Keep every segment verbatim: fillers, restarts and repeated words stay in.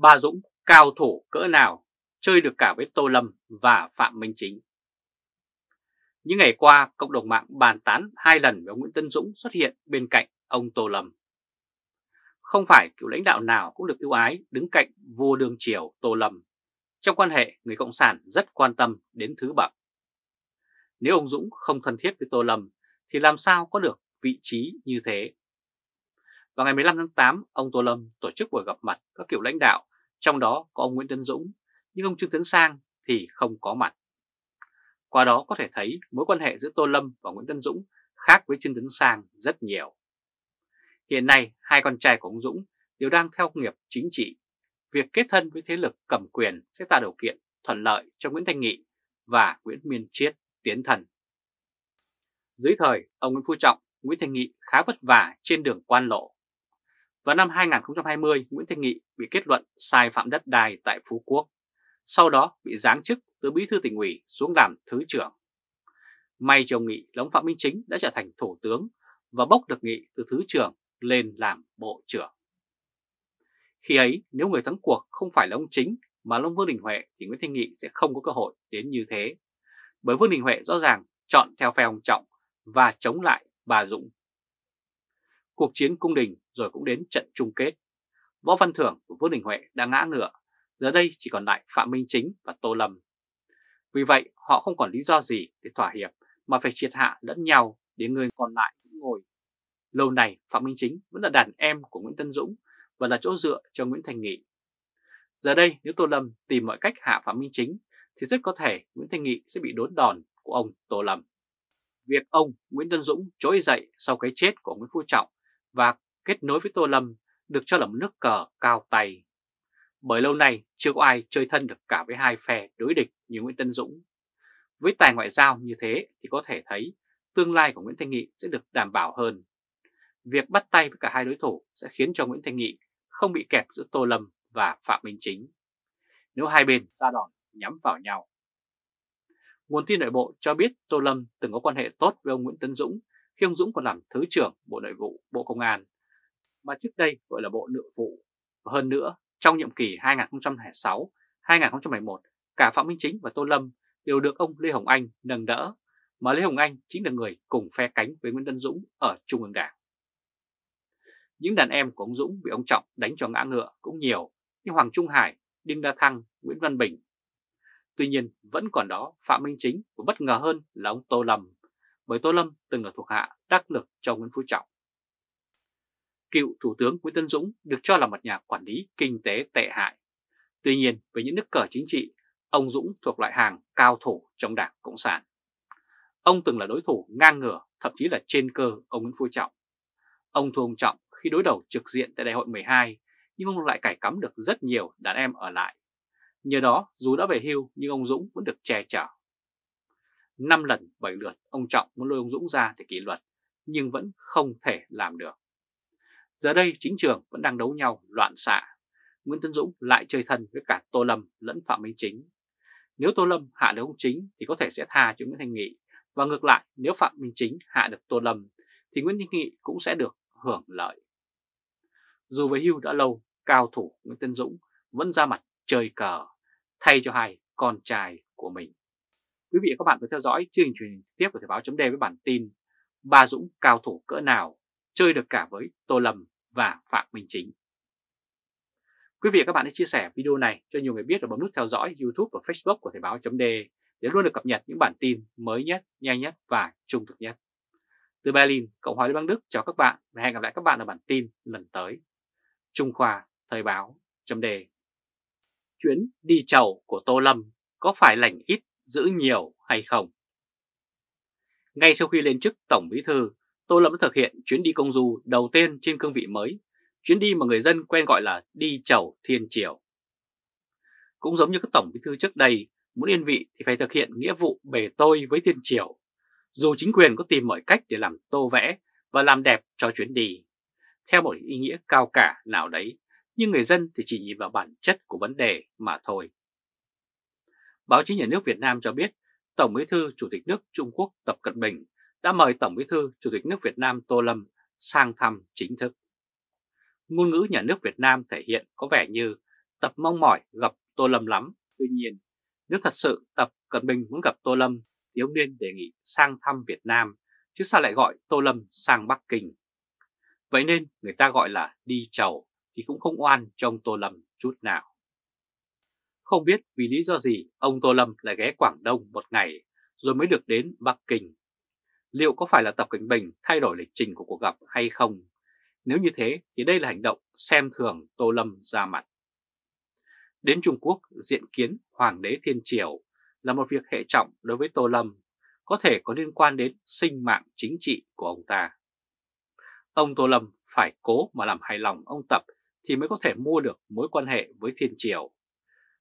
bà Dũng cao thủ cỡ nào, chơi được cả với Tô Lâm và Phạm Minh Chính. Những ngày qua, cộng đồng mạng bàn tán hai lần về ông Nguyễn Tấn Dũng xuất hiện bên cạnh ông Tô Lâm. Không phải kiểu lãnh đạo nào cũng được ưu ái đứng cạnh vua đương triều Tô Lâm. Trong quan hệ, người Cộng sản rất quan tâm đến thứ bậc. Nếu ông Dũng không thân thiết với Tô Lâm thì làm sao có được vị trí như thế? Vào ngày mười lăm tháng tám, ông Tô Lâm tổ chức buổi gặp mặt các kiểu lãnh đạo, trong đó có ông Nguyễn Tấn Dũng, nhưng ông Trương Tấn Sang thì không có mặt. Qua đó có thể thấy mối quan hệ giữa Tô Lâm và Nguyễn Tấn Dũng khác với Trương Tấn Sang rất nhiều. Hiện nay, hai con trai của ông Dũng đều đang theo nghiệp chính trị. Việc kết thân với thế lực cầm quyền sẽ tạo điều kiện thuận lợi cho Nguyễn Thanh Nghị và Nguyễn Miên Triết tiến thân. Dưới thời ông Nguyễn Phú Trọng, Nguyễn Thanh Nghị khá vất vả trên đường quan lộ. Vào năm hai nghìn không trăm hai mươi, Nguyễn Thanh Nghị bị kết luận sai phạm đất đai tại Phú Quốc, sau đó bị giáng chức từ bí thư tỉnh ủy xuống làm thứ trưởng. May cho ông Nghị, ông Phạm Minh Chính đã trở thành thủ tướng và bốc được Nghị từ thứ trưởng lên làm bộ trưởng. Khi ấy, nếu người thắng cuộc không phải là ông Chính mà ông Vương Đình Huệ thì Nguyễn Thanh Nghị sẽ không có cơ hội đến như thế, bởi Vương Đình Huệ rõ ràng chọn theo phe ông Trọng và chống lại bà Dũng. Cuộc chiến cung đình rồi cũng đến trận chung kết. Võ Văn Thưởng của Vương Đình Huệ đã ngã ngựa, giờ đây chỉ còn lại Phạm Minh Chính và Tô Lâm. Vì vậy, họ không còn lý do gì để thỏa hiệp mà phải triệt hạ lẫn nhau để người còn lại cũng ngồi. Lâu nay, Phạm Minh Chính vẫn là đàn em của Nguyễn Tấn Dũng và là chỗ dựa cho Nguyễn Thanh Nghị. Giờ đây, nếu Tô Lâm tìm mọi cách hạ Phạm Minh Chính thì rất có thể Nguyễn Thanh Nghị sẽ bị đốn đòn của ông Tô Lâm. Việc ông Nguyễn Tấn Dũng trỗi dậy sau cái chết của Nguyễn Phú Trọng và kết nối với Tô Lâm được cho là một nước cờ cao tay, bởi lâu nay chưa có ai chơi thân được cả với hai phe đối địch như Nguyễn Tấn Dũng. Với tài ngoại giao như thế thì có thể thấy tương lai của Nguyễn Thanh Nghị sẽ được đảm bảo hơn. Việc bắt tay với cả hai đối thủ sẽ khiến cho Nguyễn Thanh Nghị không bị kẹp giữa Tô Lâm và Phạm Minh Chính, nếu hai bên ra đòn nhắm vào nhau. Nguồn tin nội bộ cho biết Tô Lâm từng có quan hệ tốt với ông Nguyễn Tấn Dũng khi ông Dũng còn làm Thứ trưởng Bộ Nội vụ, Bộ Công an, mà trước đây gọi là Bộ Nội vụ. Và hơn nữa, trong nhiệm kỳ hai nghìn không trăm lẻ sáu đến hai nghìn không trăm mười một, cả Phạm Minh Chính và Tô Lâm đều được ông Lê Hồng Anh nâng đỡ, mà Lê Hồng Anh chính là người cùng phe cánh với Nguyễn Tấn Dũng ở Trung ương Đảng. Những đàn em của ông Dũng bị ông Trọng đánh cho ngã ngựa cũng nhiều như Hoàng Trung Hải, Đinh La Thăng, Nguyễn Văn Bình. Tuy nhiên vẫn còn đó Phạm Minh Chính và bất ngờ hơn là ông Tô Lâm, bởi Tô Lâm từng là thuộc hạ đắc lực cho Nguyễn Phú Trọng. Cựu Thủ tướng Nguyễn Tấn Dũng được cho là một nhà quản lý kinh tế tệ hại. Tuy nhiên với những nước cờ chính trị, ông Dũng thuộc loại hàng cao thủ trong Đảng Cộng sản. Ông từng là đối thủ ngang ngửa, thậm chí là trên cơ ông Nguyễn Phú Trọng. Ông thua ông Trọng khi đối đầu trực diện tại đại hội mười hai, nhưng ông lại cải cắm được rất nhiều đàn em ở lại. Nhờ đó, dù đã về hưu nhưng ông Dũng vẫn được che chở. Năm lần bảy lượt ông Trọng muốn lôi ông Dũng ra để kỷ luật, nhưng vẫn không thể làm được. Giờ đây chính trường vẫn đang đấu nhau loạn xạ. Nguyễn Tấn Dũng lại chơi thân với cả Tô Lâm lẫn Phạm Minh Chính. Nếu Tô Lâm hạ được ông Chính thì có thể sẽ tha cho Nguyễn Thanh Nghị, và ngược lại nếu Phạm Minh Chính hạ được Tô Lâm thì Nguyễn Thanh Nghị cũng sẽ được hưởng lợi. Dù về hưu đã lâu, cao thủ Nguyễn Tấn Dũng vẫn ra mặt chơi cờ thay cho hai con trai của mình. Quý vị và các bạn vừa theo dõi chương trình truyền hình trực tiếp của Thời báo.de với bản tin Bà Dũng cao thủ cỡ nào, chơi được cả với Tô Lâm và Phạm Minh Chính. Quý vị và các bạn hãy chia sẻ video này cho nhiều người biết và bấm nút theo dõi YouTube và Facebook của Thời báo.de để luôn được cập nhật những bản tin mới nhất, nhanh nhất và trung thực nhất. Từ Berlin, Cộng hòa Liên bang Đức chào các bạn và hẹn gặp lại các bạn ở bản tin lần tới. Trung Khoa, Thời báo.de. Chuyến đi chầu của Tô Lâm có phải lành ít giữ nhiều hay không? Ngay sau khi lên chức Tổng Bí thư, Tô Lâm đã thực hiện chuyến đi công du đầu tiên trên cương vị mới, chuyến đi mà người dân quen gọi là đi chầu thiên triều. Cũng giống như các Tổng Bí thư trước đây, muốn yên vị thì phải thực hiện nghĩa vụ bề tôi với thiên triều, dù chính quyền có tìm mọi cách để làm tô vẽ và làm đẹp cho chuyến đi theo một ý nghĩa cao cả nào đấy, nhưng người dân thì chỉ nhìn vào bản chất của vấn đề mà thôi. Báo chí nhà nước Việt Nam cho biết Tổng Bí thư Chủ tịch nước Trung Quốc Tập Cận Bình đã mời Tổng Bí thư Chủ tịch nước Việt Nam Tô Lâm sang thăm chính thức. Ngôn ngữ nhà nước Việt Nam thể hiện có vẻ như Tập mong mỏi gặp Tô Lâm lắm. Tuy nhiên, nếu thật sự Tập Cận Bình muốn gặp Tô Lâm thì ông nên đề nghị sang thăm Việt Nam, chứ sao lại gọi Tô Lâm sang Bắc Kinh. Vậy nên người ta gọi là đi chầu thì cũng không oan cho ông Tô Lâm chút nào. Không biết vì lý do gì ông Tô Lâm lại ghé Quảng Đông một ngày rồi mới được đến Bắc Kinh. Liệu có phải là Tập Cận Bình thay đổi lịch trình của cuộc gặp hay không? Nếu như thế thì đây là hành động xem thường Tô Lâm ra mặt. Đến Trung Quốc diện kiến Hoàng đế Thiên Triều là một việc hệ trọng đối với Tô Lâm, có thể có liên quan đến sinh mạng chính trị của ông ta. Ông Tô Lâm phải cố mà làm hài lòng ông Tập thì mới có thể mua được mối quan hệ với Thiên Triều.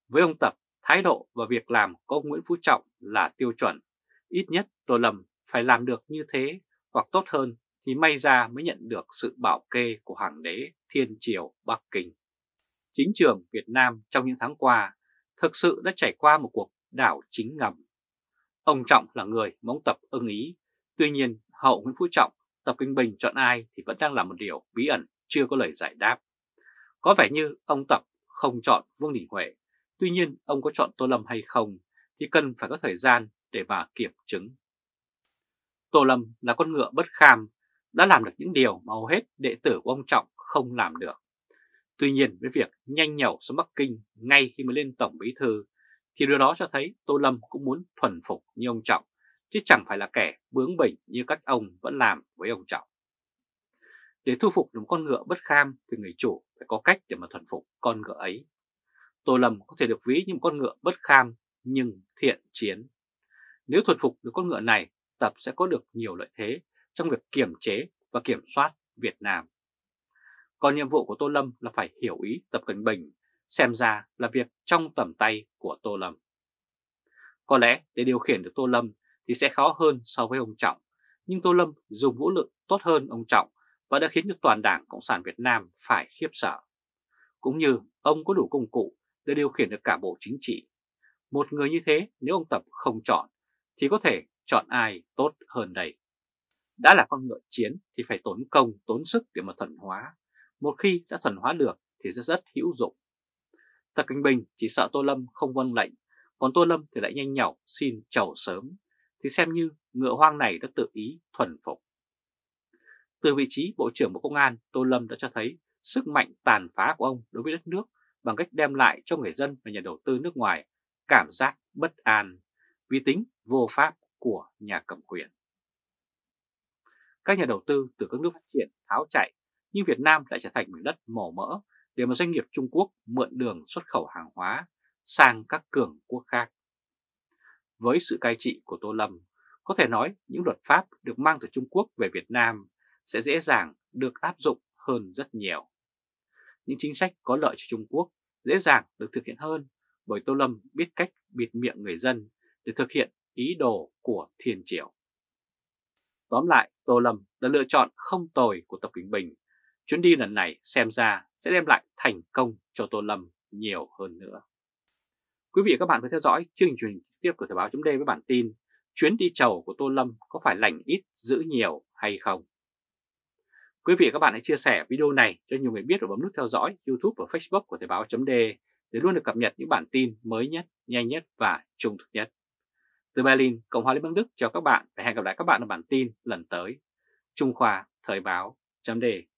Với ông Tập, thái độ và việc làm của ông Nguyễn Phú Trọng là tiêu chuẩn. Ít nhất Tô Lâm phải làm được như thế hoặc tốt hơn thì may ra mới nhận được sự bảo kê của Hoàng đế Thiên Triều Bắc Kinh. Chính trường Việt Nam trong những tháng qua thực sự đã trải qua một cuộc đảo chính ngầm. Ông Trọng là người mà ông Tập ưng ý. Tuy nhiên, hậu Nguyễn Phú Trọng, Tập Cận Bình chọn ai thì vẫn đang là một điều bí ẩn chưa có lời giải đáp. Có vẻ như ông Tập không chọn Vương Đình Huệ. Tuy nhiên, ông có chọn Tô Lâm hay không thì cần phải có thời gian để mà kiểm chứng. Tô Lâm là con ngựa bất kham, đã làm được những điều mà hầu hết đệ tử của ông Trọng không làm được. Tuy nhiên, với việc nhanh nhẩu xuống Bắc Kinh ngay khi mới lên Tổng Bí thư thì điều đó cho thấy Tô Lâm cũng muốn thuần phục như ông Trọng, chứ chẳng phải là kẻ bướng bỉnh như các ông vẫn làm với ông Trọng. Để thu phục được một con ngựa bất kham thì người chủ phải có cách để mà thuần phục con ngựa ấy. Tô Lâm có thể được ví như một con ngựa bất kham nhưng thiện chiến. Nếu thuần phục được con ngựa này, Tập sẽ có được nhiều lợi thế trong việc kiểm chế và kiểm soát Việt Nam. Còn nhiệm vụ của Tô Lâm là phải hiểu ý Tập Cận Bình, xem ra là việc trong tầm tay của Tô Lâm. Có lẽ để điều khiển được Tô Lâm thì sẽ khó hơn so với ông Trọng, nhưng Tô Lâm dùng vũ lực tốt hơn ông Trọng và đã khiến cho toàn Đảng Cộng sản Việt Nam phải khiếp sợ. Cũng như ông có đủ công cụ để điều khiển được cả bộ chính trị. Một người như thế nếu ông Tập không chọn thì có thể chọn ai tốt hơn đây? Đã là con ngựa chiến thì phải tốn công, tốn sức để mà thuần hóa. Một khi đã thuần hóa được thì rất rất hữu dụng. Tập Cận Bình chỉ sợ Tô Lâm không vâng lệnh, còn Tô Lâm thì lại nhanh nhảu xin chầu sớm, thì xem như ngựa hoang này đã tự ý thuần phục. Từ vị trí Bộ trưởng Bộ Công an, Tô Lâm đã cho thấy sức mạnh tàn phá của ông đối với đất nước bằng cách đem lại cho người dân và nhà đầu tư nước ngoài cảm giác bất an vì tính vô pháp của nhà cầm quyền. Các nhà đầu tư từ các nước phát triển tháo chạy, nhưng Việt Nam lại trở thành mảnh đất màu mỡ để mà doanh nghiệp Trung Quốc mượn đường xuất khẩu hàng hóa sang các cường quốc khác. Với sự cai trị của Tô Lâm, có thể nói những luật pháp được mang từ Trung Quốc về Việt Nam sẽ dễ dàng được áp dụng hơn rất nhiều. Những chính sách có lợi cho Trung Quốc dễ dàng được thực hiện hơn bởi Tô Lâm biết cách bịt miệng người dân để thực hiện ý đồ của Thiên Triều. Tóm lại, Tô Lâm đã lựa chọn không tồi của Tập Cận Bình. Chuyến đi lần này xem ra sẽ đem lại thành công cho Tô Lâm nhiều hơn nữa. Quý vị và các bạn có theo dõi chương trình trực tiếp của Thời báo chấm de với bản tin chuyến đi chầu của Tô Lâm có phải lành ít giữ nhiều hay không? Quý vị và các bạn hãy chia sẻ video này cho nhiều người biết và bấm nút theo dõi YouTube và Facebook của Thời báo chấm de để luôn được cập nhật những bản tin mới nhất, nhanh nhất và trung thực nhất. Từ Berlin, Cộng hòa Liên bang Đức chào các bạn và hẹn gặp lại các bạn ở bản tin lần tới. Trung Khoa, Thời báo chấm de